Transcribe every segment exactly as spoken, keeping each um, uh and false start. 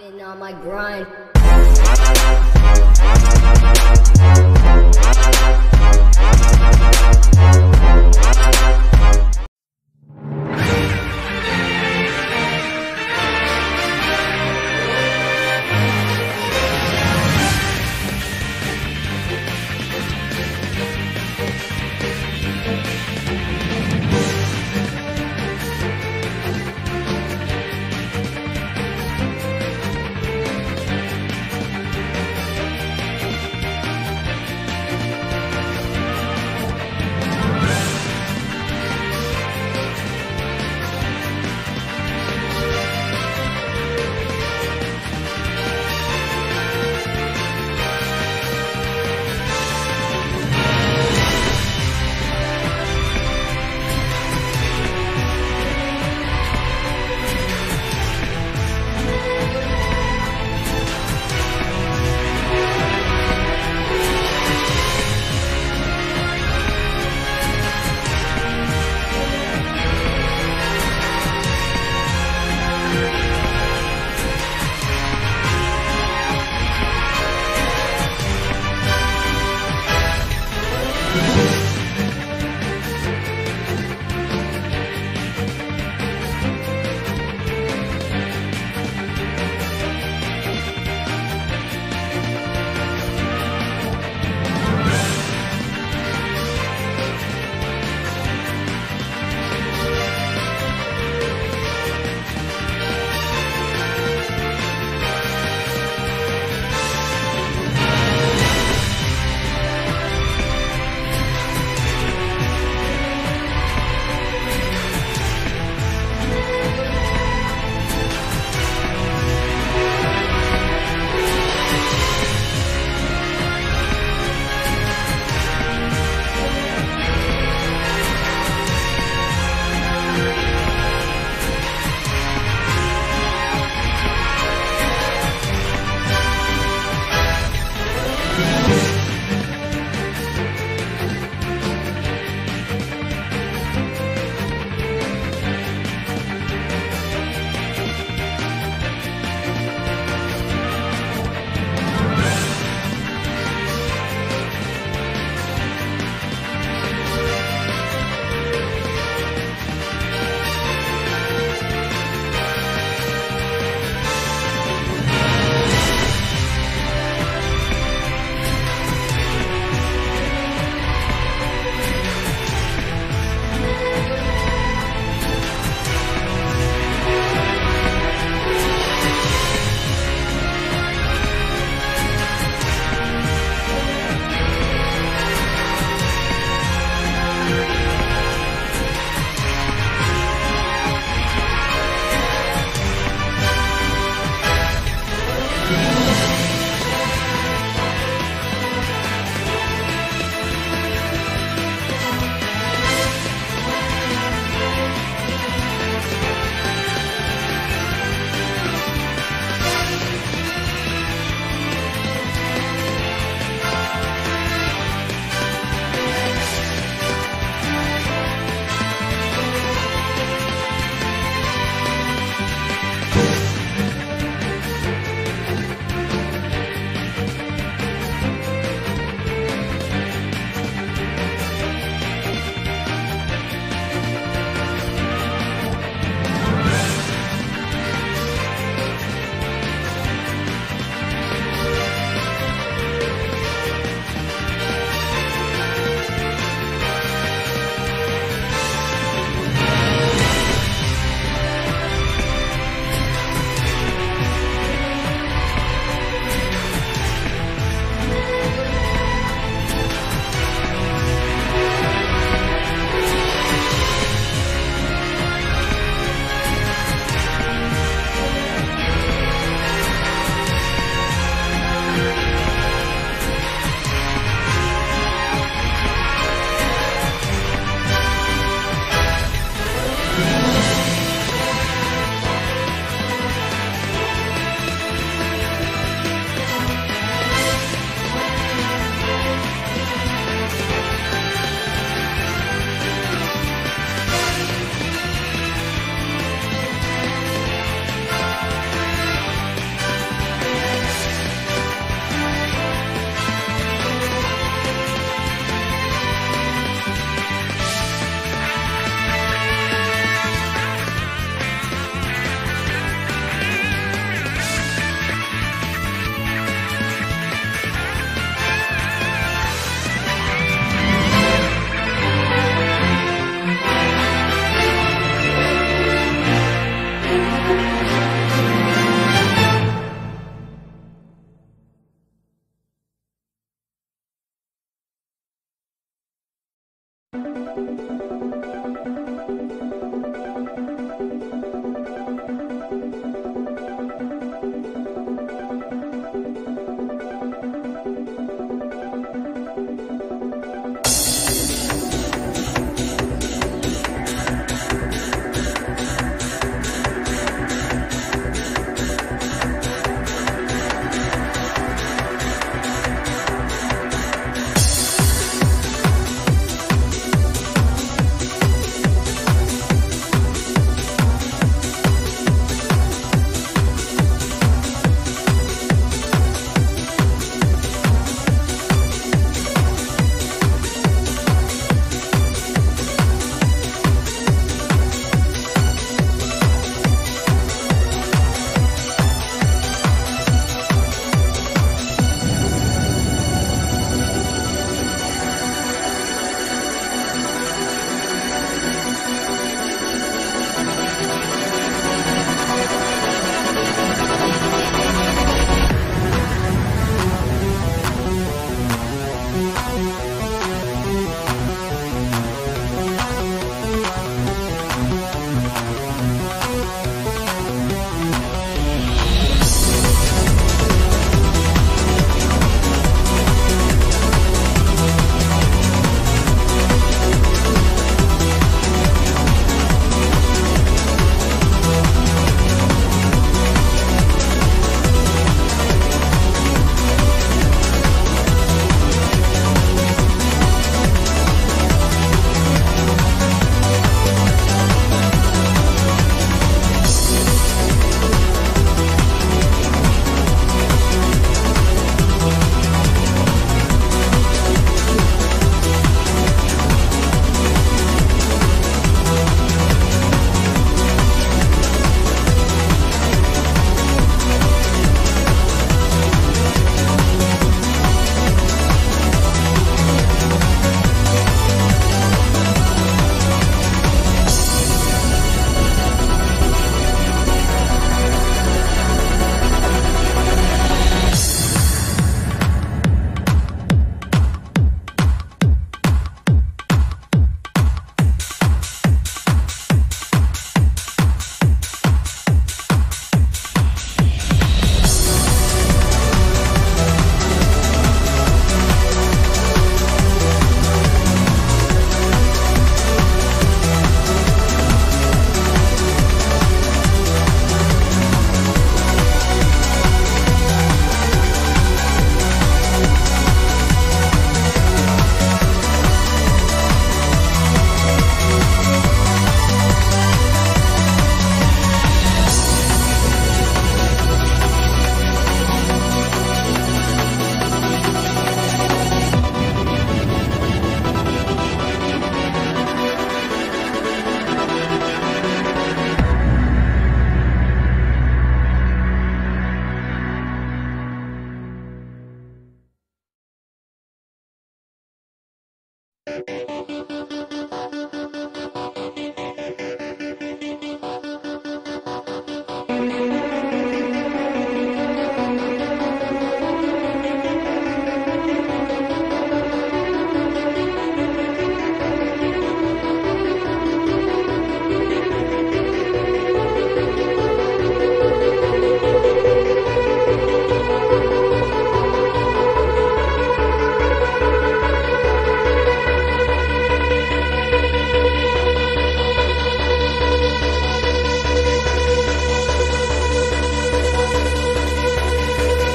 Been on my grind.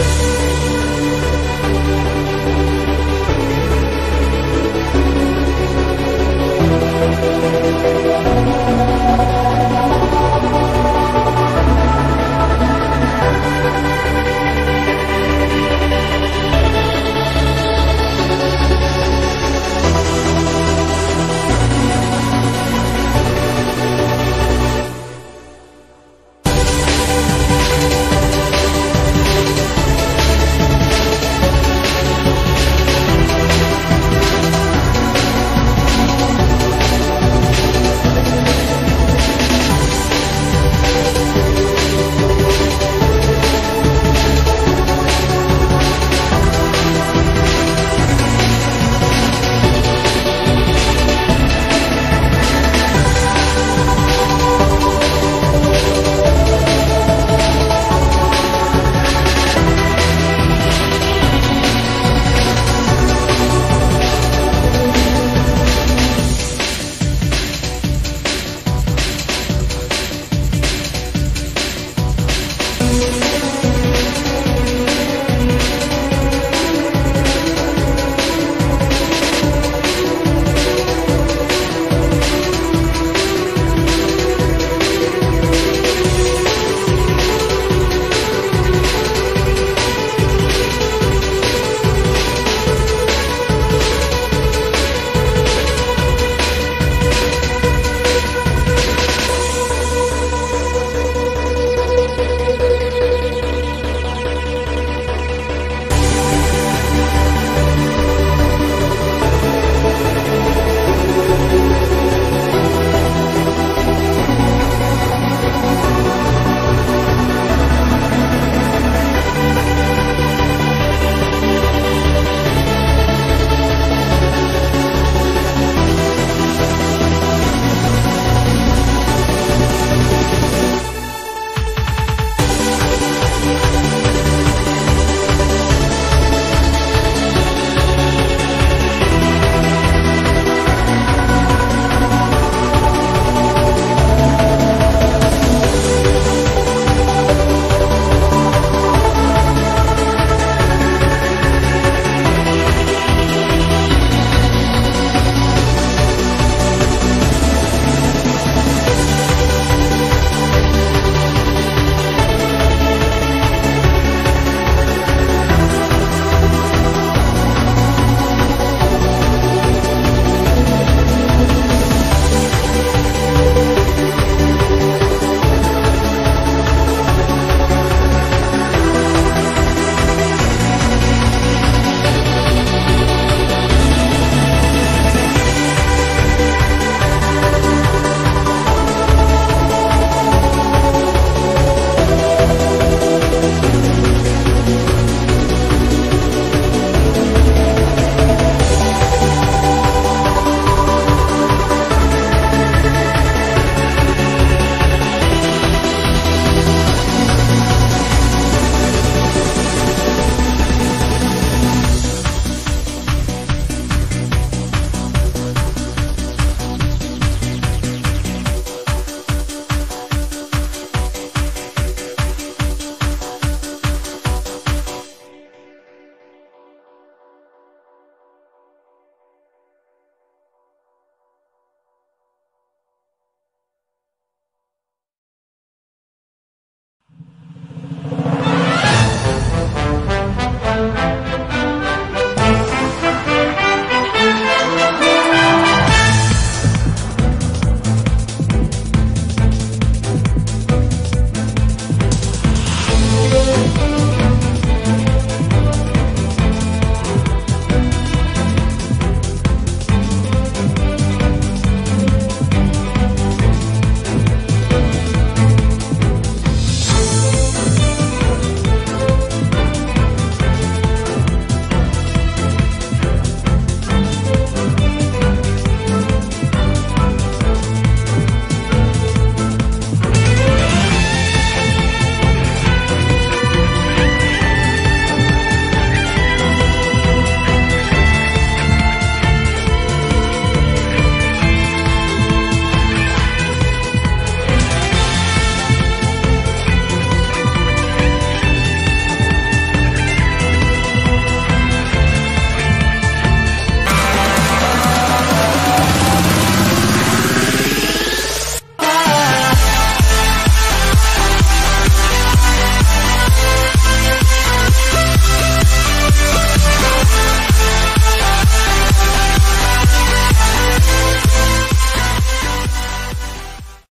We'll be right back.